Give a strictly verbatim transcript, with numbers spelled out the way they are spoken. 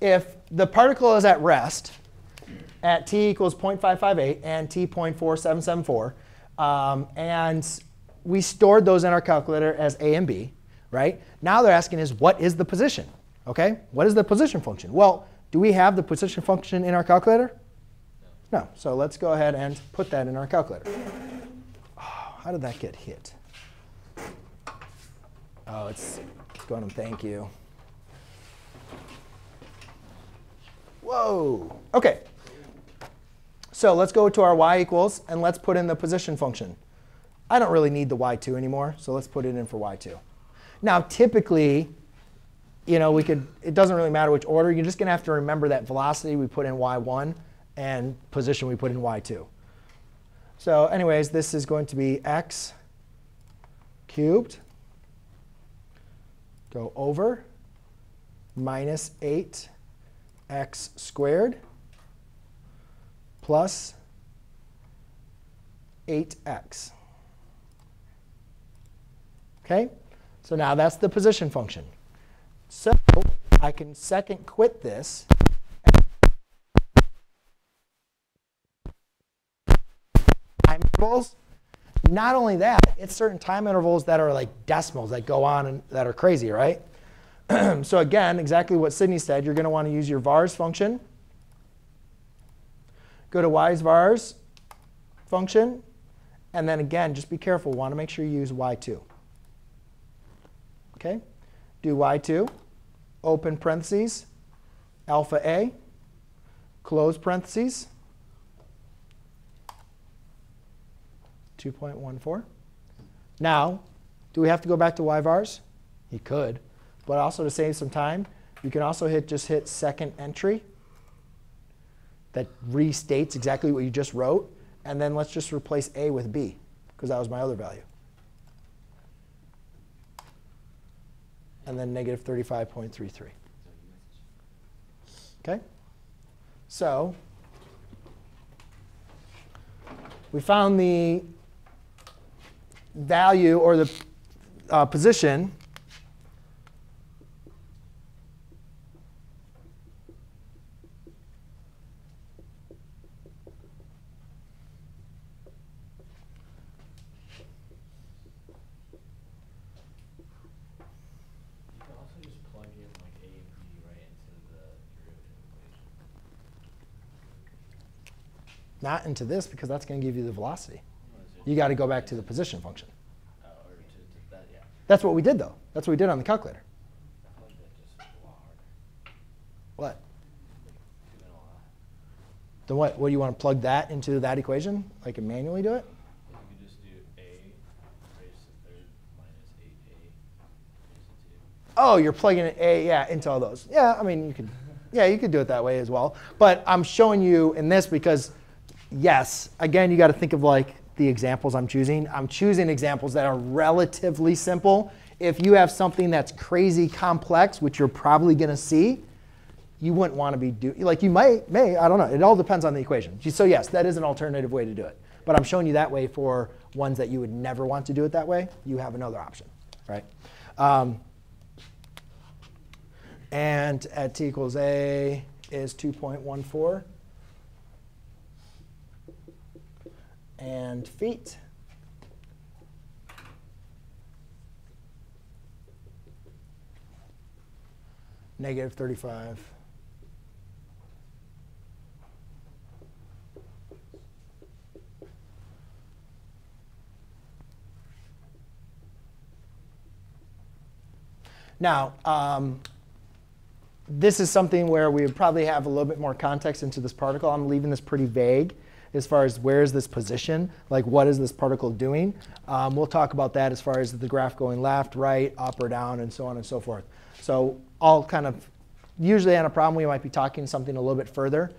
if the particle is at rest at t equals zero point five five eight and t zero point four seven seven four, um, and we stored those in our calculator as a and b, right? Now they're asking is, what is the position? Okay, what is the position function? Well, do we have the position function in our calculator? No. No. So let's go ahead and put that in our calculator. Oh, how did that get hit? Oh, it's going on. Thank you. Whoa. OK. So let's go to our y equals, and let's put in the position function. I don't really need the y two anymore, so let's put it in for y two. Now, typically, you know, we could, it doesn't really matter which order. You're just going to have to remember that velocity we put in y one and position we put in y two. So anyways, this is going to be x cubed, go over, minus eight x squared plus eight x. OK? So now that's the position function. So I can second quit this. Time intervals. Not only that, it's certain time intervals that are like decimals that go on and that are crazy, right? So again, exactly what Sydney said, you're going to want to use your vars function. Go to y's vars function. And then again, just be careful. Want to make sure you use y two. OK? Do y two, open parentheses, alpha a, close parentheses, two point one four. Now, do we have to go back to y vars? You could. But also to save some time, you can also hit just hit second entry. That restates exactly what you just wrote. And then let's just replace a with b, because that was my other value. And then negative thirty-five point three three. OK? So we found the value or the uh, position not into this, because that's going to give you the velocity. You got to go back to the position function. Uh, or to, to that, yeah. That's what we did, though. That's what we did on the calculator. What? Then what? What do you want to plug that into that equation? Like and manually do it? You could just do a raised to the third minus eight a raised to two. Oh, you're plugging a, yeah, into all those. Yeah, I mean, you could, yeah, you could do it that way as well. But I'm showing you in this because, yes, again, you got to think of like the examples I'm choosing. I'm choosing examples that are relatively simple. If you have something that's crazy complex, which you're probably going to see, you wouldn't want to be doing, like you might, may, I don't know. It all depends on the equation. So yes, that is an alternative way to do it. But I'm showing you that way for ones that you would never want to do it that way. You have another option, right? Um, and at t equals a is two point one four. And feet. Negative thirty-five. Now, um, this is something where we would probably have a little bit more context into this particle. I'm leaving this pretty vague as far as where is this position, like what is this particle doing. Um, we'll talk about that as far as the graph going left, right, up, or down, and so on and so forth. So all kind of usually on a problem, we might be talking something a little bit further.